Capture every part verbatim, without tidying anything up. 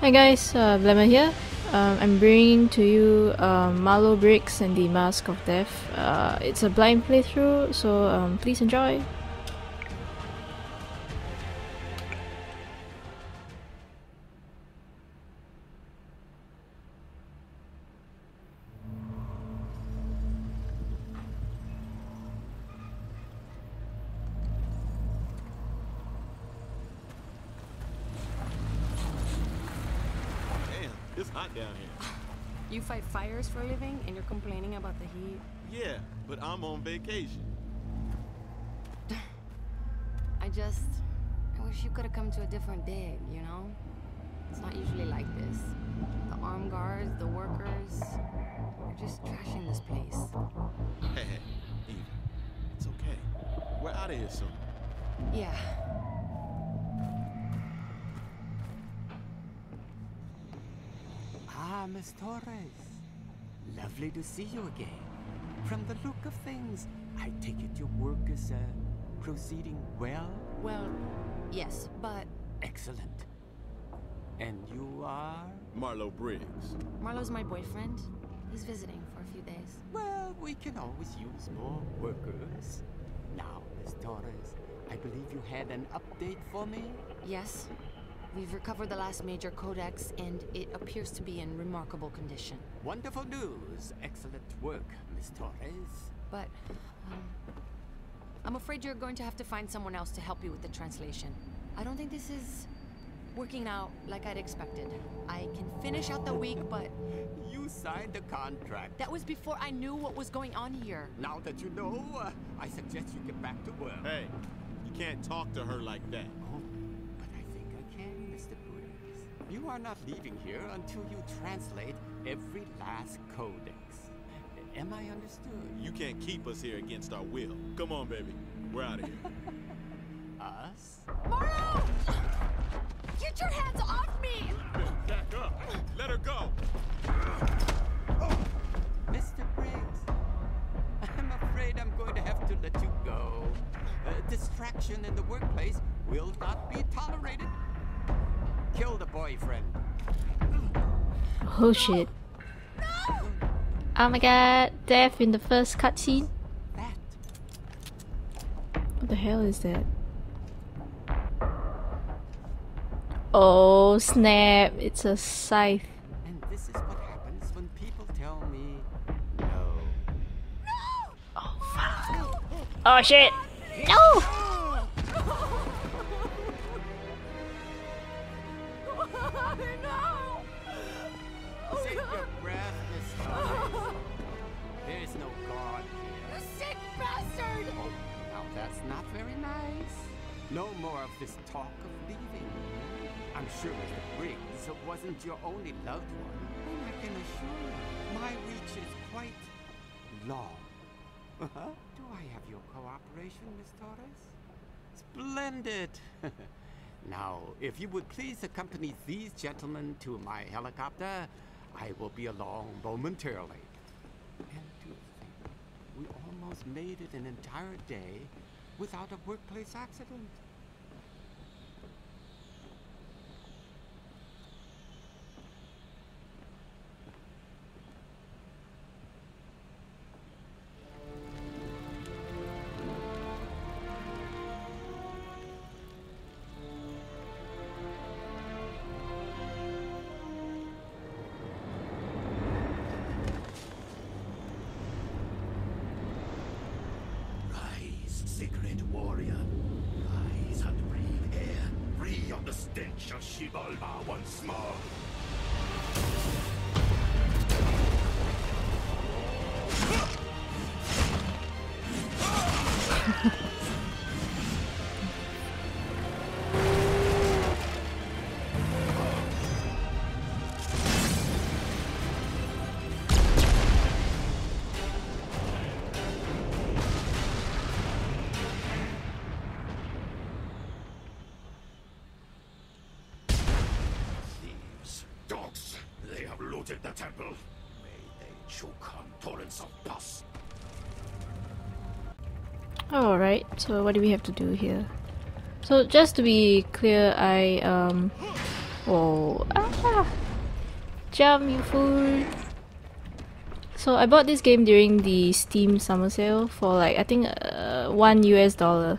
Hi guys, uh, Blammer here. Um, I'm bringing to you uh, Marlow Briggs and the Mask of Death. Uh, it's a blind playthrough, so um, please enjoy! It's hot down here. You fight fires for a living and you're complaining about the heat? Yeah, but I'm on vacation. I just... I wish you could have come to a different dig, you know? It's not usually like this. The armed guards, the workers... They're just trashing this place. Hey, hey, Eva. It's okay. We're out of here soon. Yeah. Ah, Miss Torres. Lovely to see you again. From the look of things, I take it your work is uh, proceeding well? Well, yes, but... Excellent. And you are? Marlow Briggs. Marlow's my boyfriend. He's visiting for a few days. Well, we can always use more workers. Now, Miss Torres, I believe you had an update for me? Yes. We've recovered the last major codex, and it appears to be in remarkable condition. Wonderful news. Excellent work, Miss Torres. But, um, I'm afraid you're going to have to find someone else to help you with the translation. I don't think this is working out like I'd expected. I can finish out the week, but... You signed the contract. That was before I knew what was going on here. Now that you know, uh, I suggest you get back to work. Hey, you can't talk to her like that. You are not leaving here until you translate every last codex. Am I understood? You can't keep us here against our will. Come on, baby. We're out of here. Us? Marlow! Get your hands off me! Back up! Let her go! Oh. Mister Briggs, I'm afraid I'm going to have to let you go. Uh, distraction in the workplace will not be tolerated. Kill the boyfriend. Oh shit. No! Oh my god, death in the first cutscene. What the hell is that? Oh snap, it's a scythe. And this is what happens when people tell me no. No! Oh fuck. Oh shit. No! Not very nice. No more of this talk of leaving. I'm sure Mister Briggs wasn't your only loved one. And I can assure you, my reach is quite long. Uh-huh. Do I have your cooperation, Miss Torres? Splendid! Now, if you would please accompany these gentlemen to my helicopter, I will be along momentarily. And to think, we almost made it an entire day without a workplace accident. Shall Shibalba once more. The temple. May they choke on torrents of pus. Alright, so what do we have to do here? So just to be clear, I um Whoa. Ah! Jump, you fool! So I bought this game during the Steam Summer Sale for like, I think uh, one U S dollar.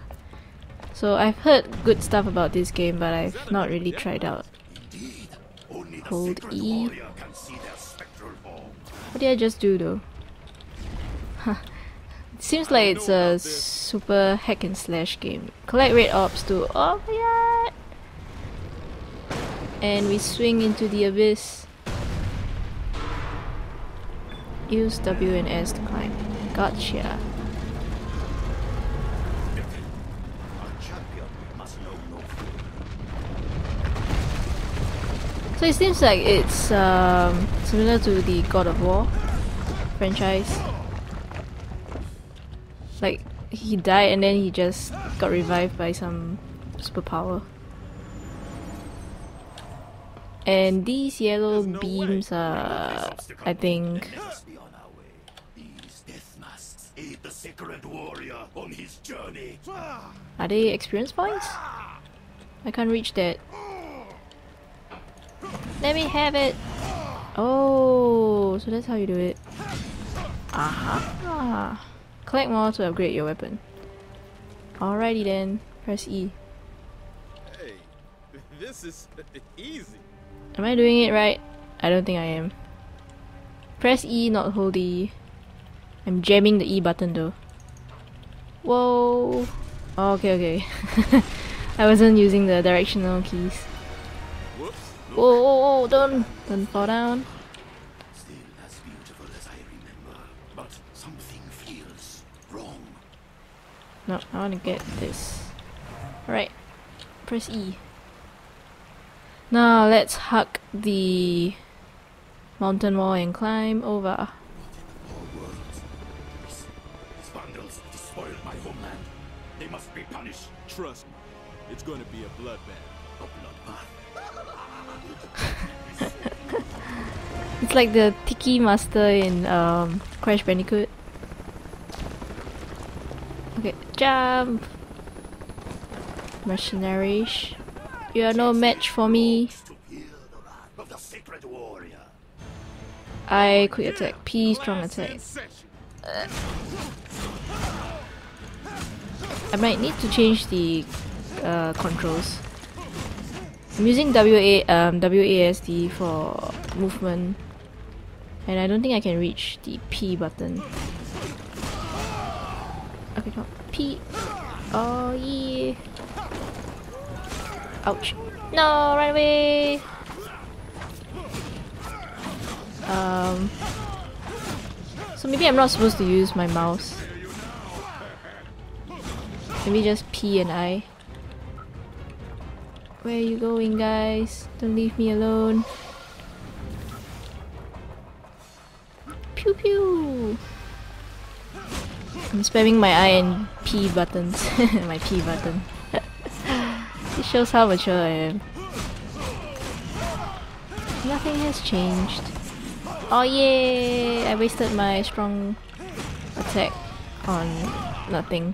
So I've heard good stuff about this game, but I've not really tried out. Hold E. What did I just do though? It seems like it's a super hack and slash game. Collect red orbs too. Oh yeah! And we swing into the abyss. Use W and S to climb. Gotcha. So it seems like it's um, similar to the God of War franchise. Like, he died and then he just got revived by some superpower. And these yellow beams are, I think, are they experience points? I can't reach that. Let me have it! Oh, so that's how you do it. Aha! Collect more to upgrade your weapon. Alrighty then, press E. Hey, this is easy. Am I doing it right? I don't think I am. Press E, not hold E. I'm jamming the E button though. Whoa! Oh, okay, okay. I wasn't using the directional keys. Whoa, whoa, whoa, don't, don't fall down. Still as beautiful as I remember, but something feels wrong. No, I want to get this. Alright, press E. Now let's hug the mountain wall and climb over. What in the whole world? These, these vandals despoiled my homeland. They must be punished. Trust me, it's going to be a bloodbath. A bloodbath? It's like the Tiki Master in um, Crash Bandicoot. Okay, jump! Mercenaries. You are no match for me. I quick attack. P strong attack. Uh, I might need to change the uh, controls. I'm using W A, um, W A S D for movement, and I don't think I can reach the P button. Okay, no. P. Oh yeah. Ouch. No, run away. Um. So maybe I'm not supposed to use my mouse. Maybe just P and I. Where are you going, guys? Don't leave me alone. Pew pew! I'm spamming my I and P buttons. My P button. This shows how mature I am. Nothing has changed. Oh yeah! I wasted my strong attack on nothing.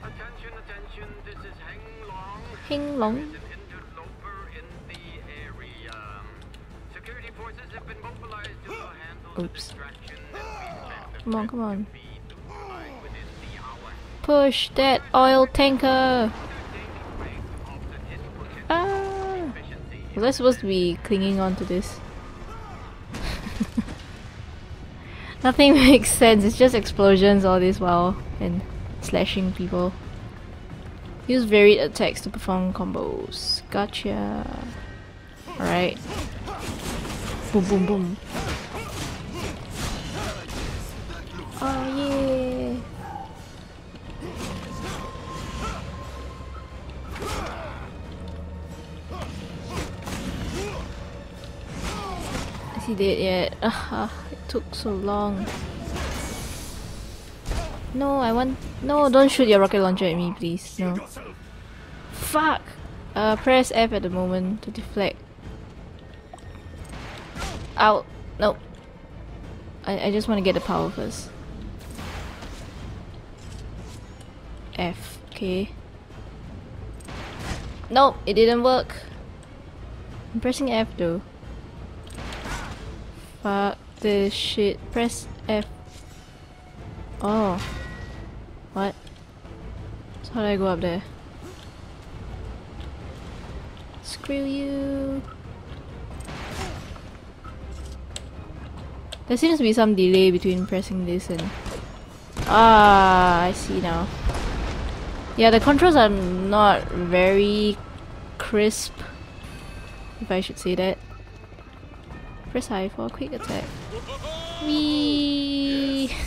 Attention, attention, this is Heng Long. Heng Long? Oops. Come on, come on. Push that oil tanker! Ah! Was I supposed to be clinging on to this? Nothing makes sense, it's just explosions all this while and slashing people. Use varied attacks to perform combos. Gotcha. Alright. Boom, boom, boom. Oh yeah! Is he dead yet? Uh, it took so long. No, I want. No, don't shoot your rocket launcher at me, please. No. Fuck! Uh, press F at the moment to deflect. Ow! No. I, I just want to get the power first. F, okay. Nope, it didn't work. I'm pressing F though. Fuck this shit. Press F. Oh. What? So how do I go up there? Screw you. There seems to be some delay between pressing this and... Ah, I see now. Yeah, the controls are not very crisp, if I should say that. Press I for a quick attack. Wee. Yes,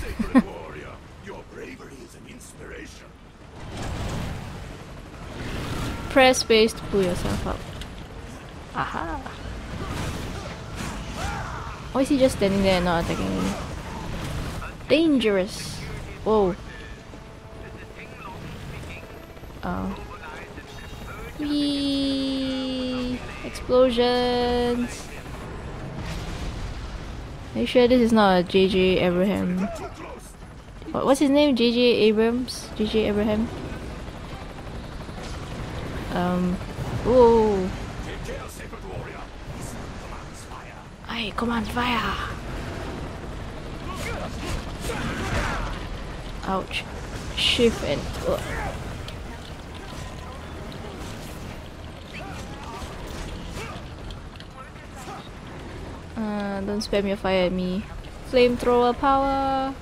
warrior, your bravery is an inspiration. Press space to pull yourself up. Aha. Why is he just standing there and not attacking me? Dangerous! Whoa. Oh. Whee! Explosions! Are you sure this is not a J J Abrams? What, what's his name? J J Abrams? J J Abrams? Um. Whoa! I command fire! Ouch. Shift and... Uh. uh, don't spam your fire at me. Flamethrower power!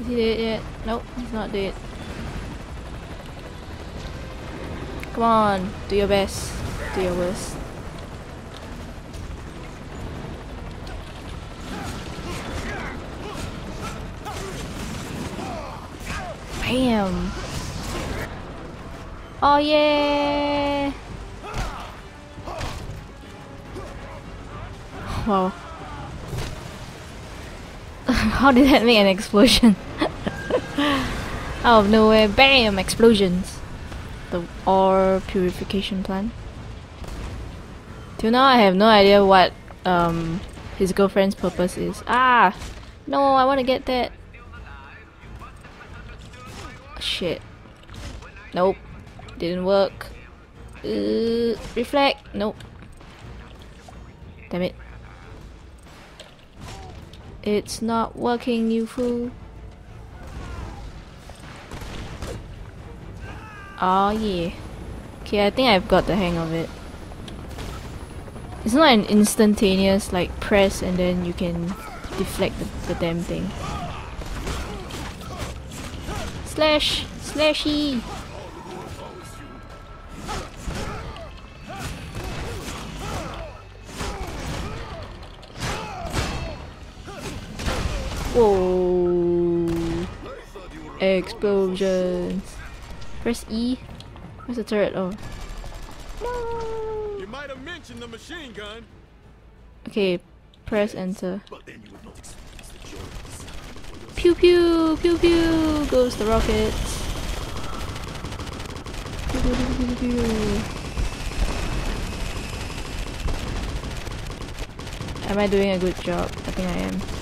Is he dead yet? Nope, he's not dead. Come on, do your best, do your worst. Bam! Oh yeah! Wow. How did that make an explosion? Out of nowhere, bam! Explosions! The ore purification plant. Till now I have no idea what um, his girlfriend's purpose is. Ah! No, I want to get that! Shit. Nope. Didn't work. Uh, reflect! Nope. Damn it. It's not working, you fool. Oh yeah. Okay, I think I've got the hang of it. It's not an instantaneous like press and then you can deflect the, the damn thing. Slash! Slashy! Whoa! Explosions! Press E. Where's the turret? Oh. No. You might have mentioned the machine gun. Okay, press enter. Pew pew pew pew goes the rockets. Pew, pew, pew, pew, pew. Am I doing a good job? I think I am.